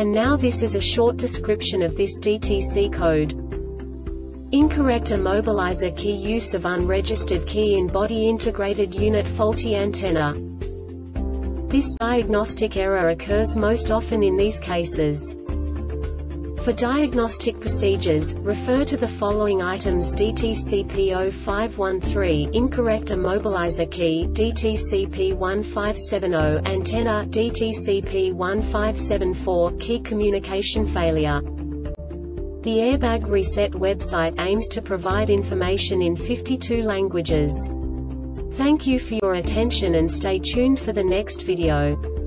And now this is a short description of this DTC code. Incorrect immobilizer key use of unregistered key in body integrated unit faulty antenna. This diagnostic error occurs most often in these cases. For diagnostic procedures, refer to the following items: DTC P0513 incorrect immobilizer key, DTC P1570 antenna, DTC P1574 key communication failure. The Airbag Reset website aims to provide information in 52 languages. Thank you for your attention and stay tuned for the next video.